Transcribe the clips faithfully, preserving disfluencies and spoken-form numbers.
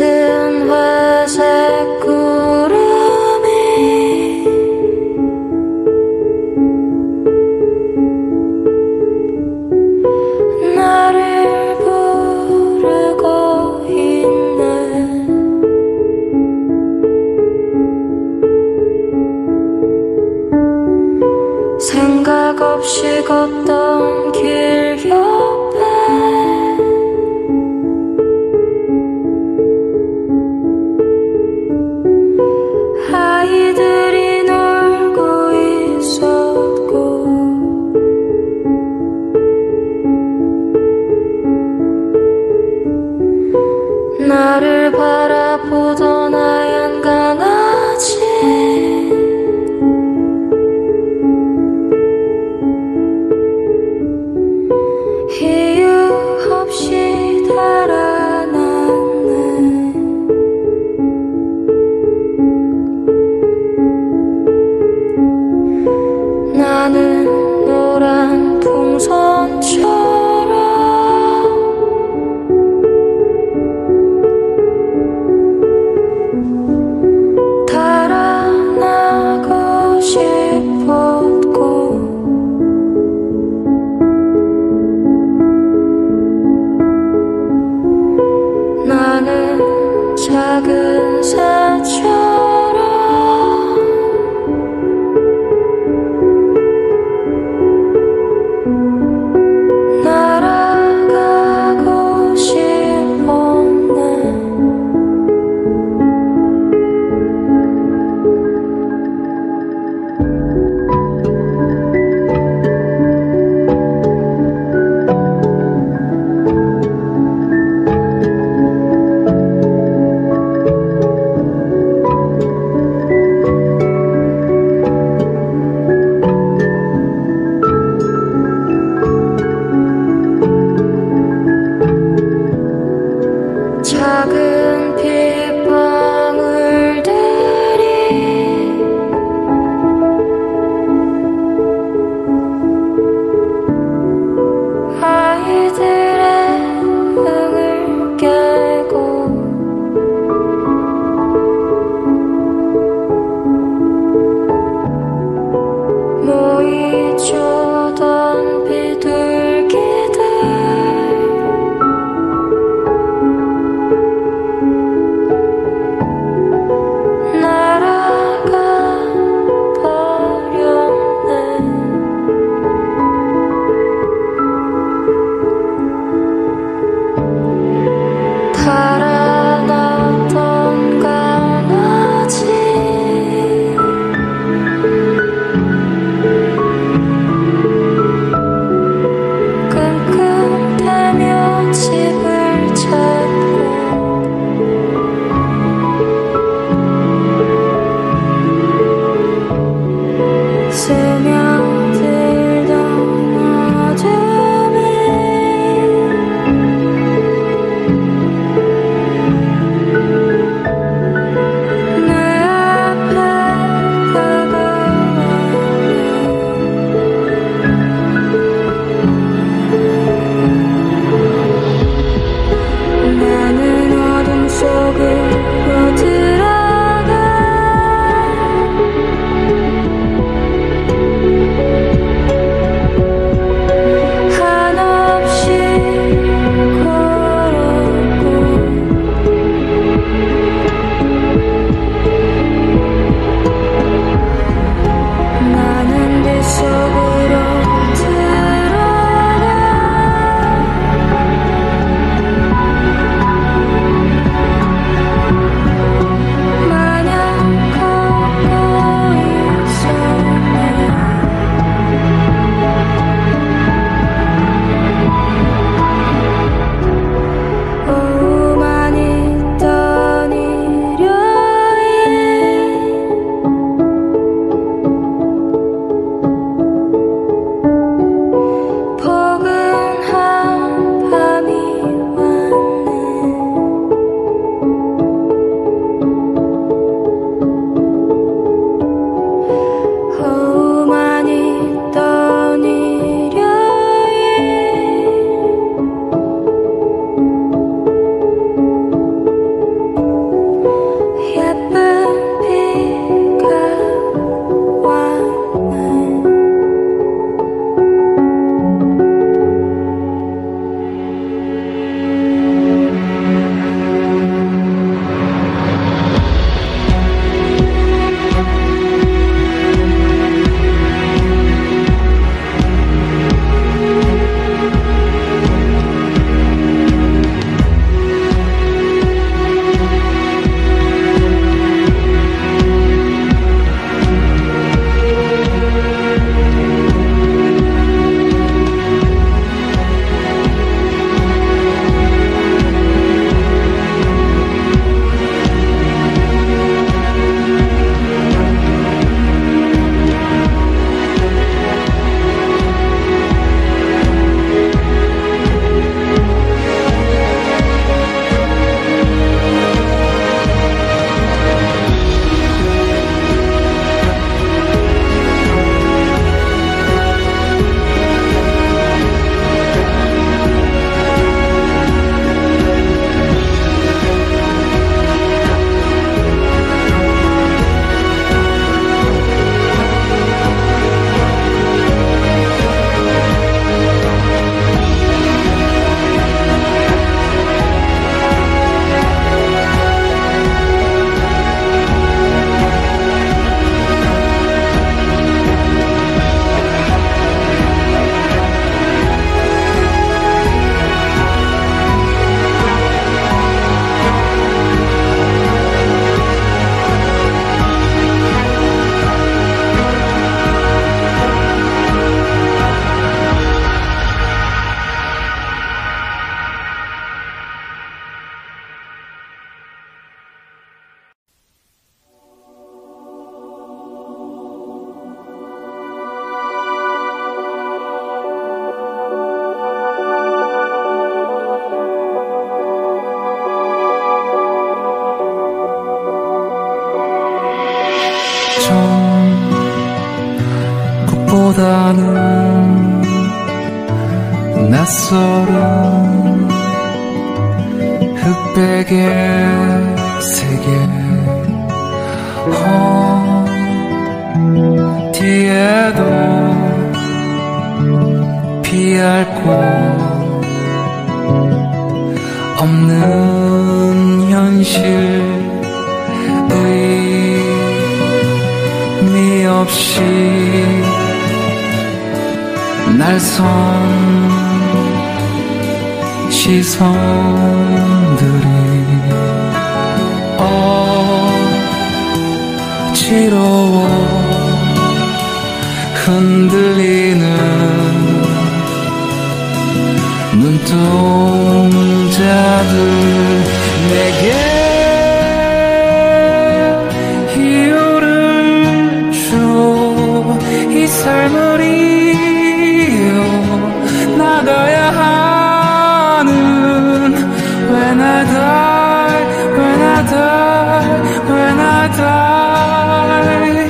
짙은 회색 구름이 나를 부르고 있네. 생각 없이 걷던 길 옆에 아이들이 놀고 있었고, 나를 바라보던 하얀 강아지 이유 없이 달아 나는 노란 풍선처럼 달아나고 싶었고, 나는 작은 새처럼 날아가고 싶었네. 처음 꽃보다는 낯설은 흑백의 세계 어디에도 피할 곳 없는 현실의 의미 없이 날 선 시선들이 어지러워 흔들리는 눈동자들 내게 이유를 주어 이 삶을 이어 나가야 할 When I die, when I die, when I die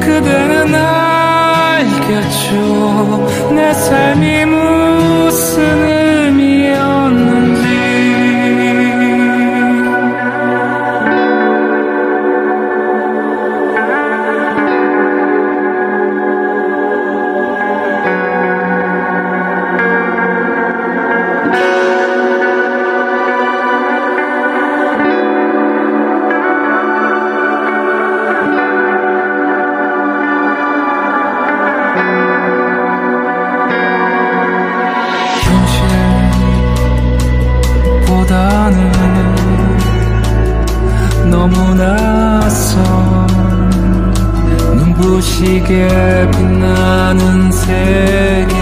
그대는 알겠죠 내 삶이 무슨 의미였는지 눈부시게 빛나는 세계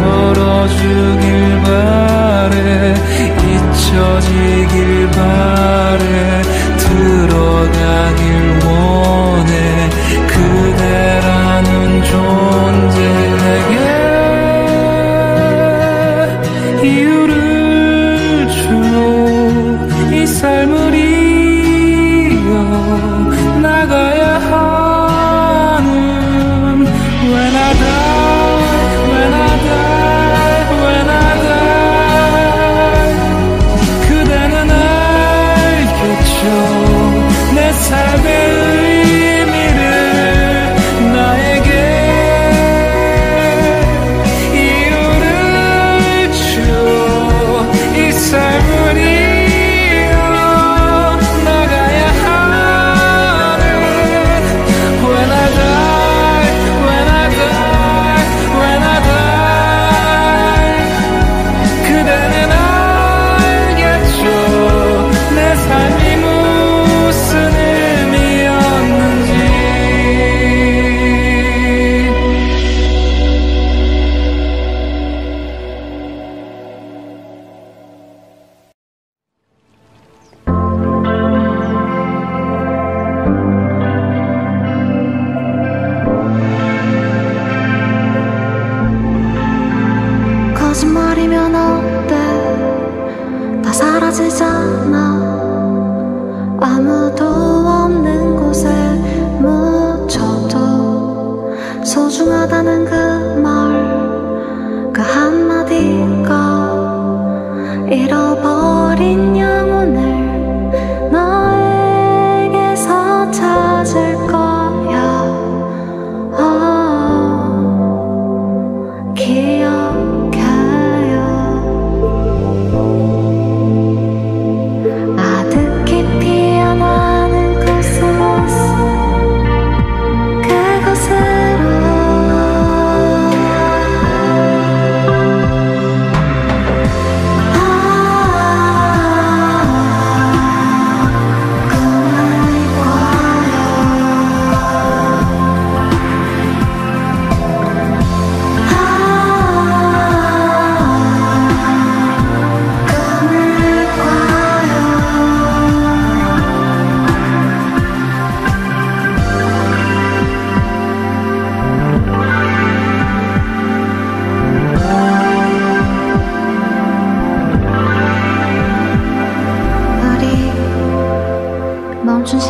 열어주길 바래 잊혀지길 바래 들어가길 원해 그대라는 존재에게 이유를 주어 이 삶을 이어 나가야 하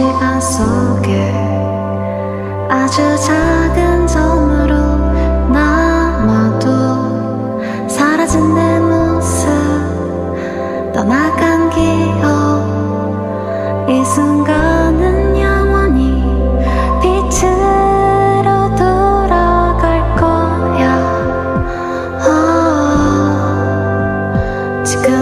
시간 속에 아주 작은 점으로 남아도 사라진 내 모습, 떠나간 기억, 이 순간은 영원히 빛으로 돌아갈 거야. 어, 지금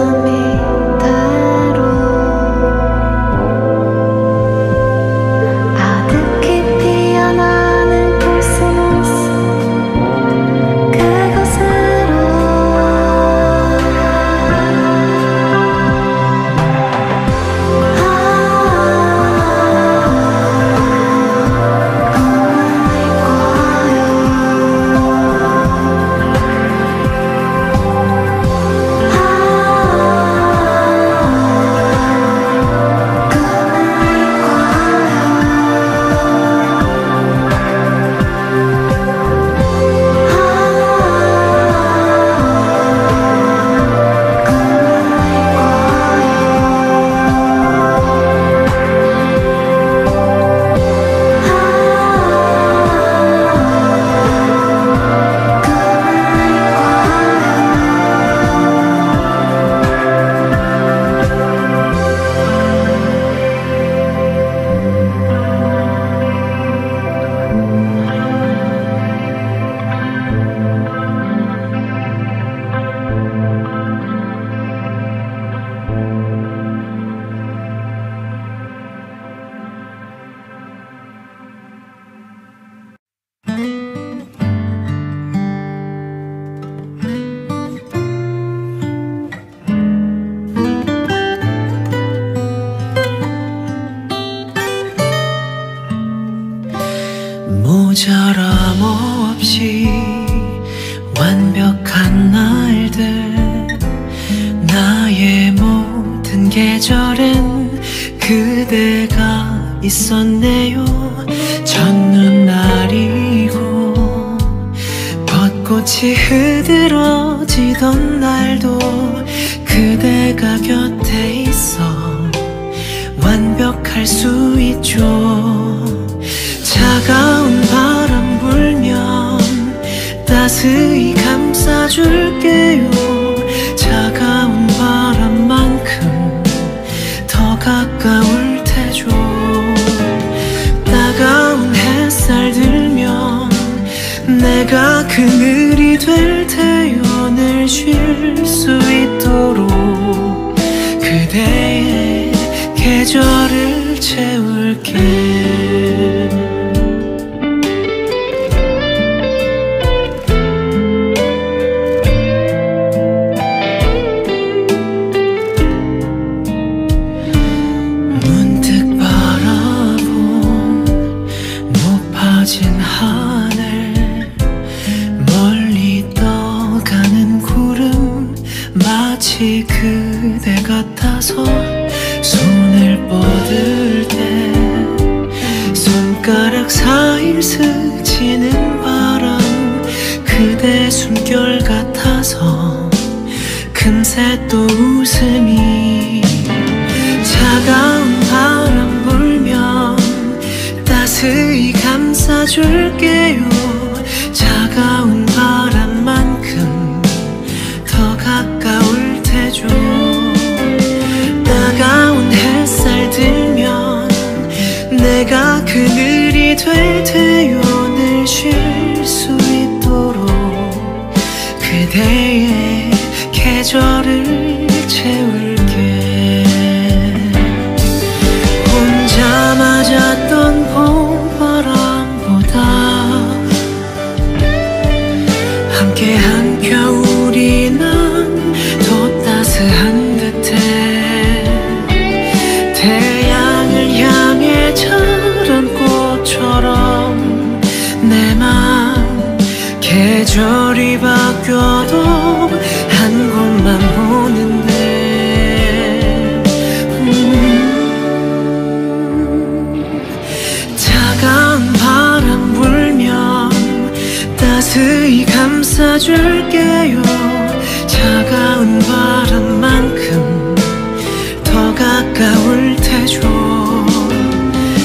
가까울 테죠.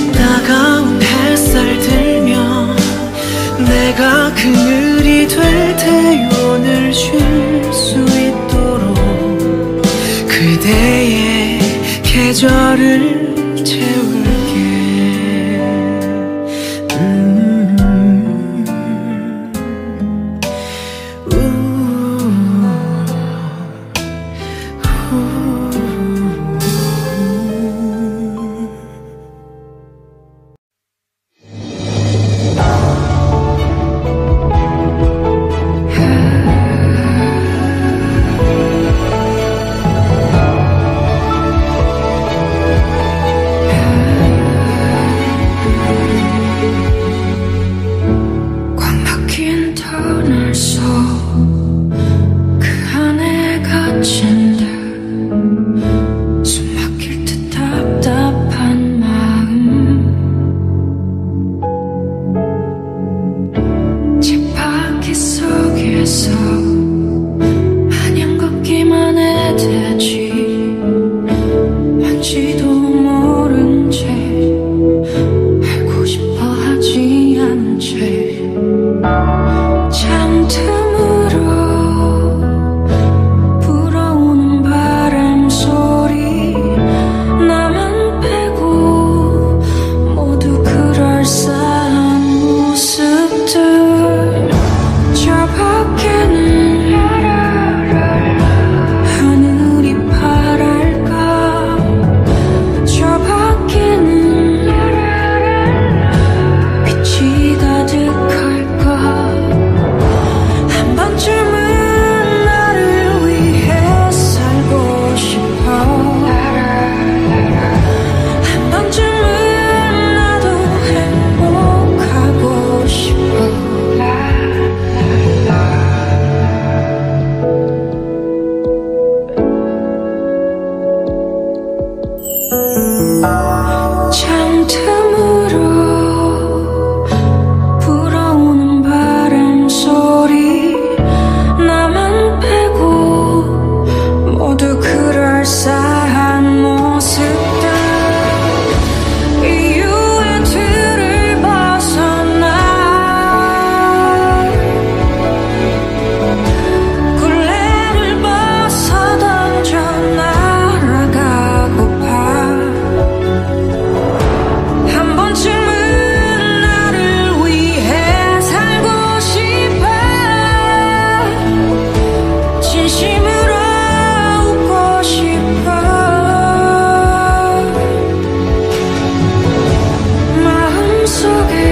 따가운 햇살 들면 그늘이 될 때 오늘 쉴 수 있도록 그대의 계절을 채울게. 음. 우. 우. 속에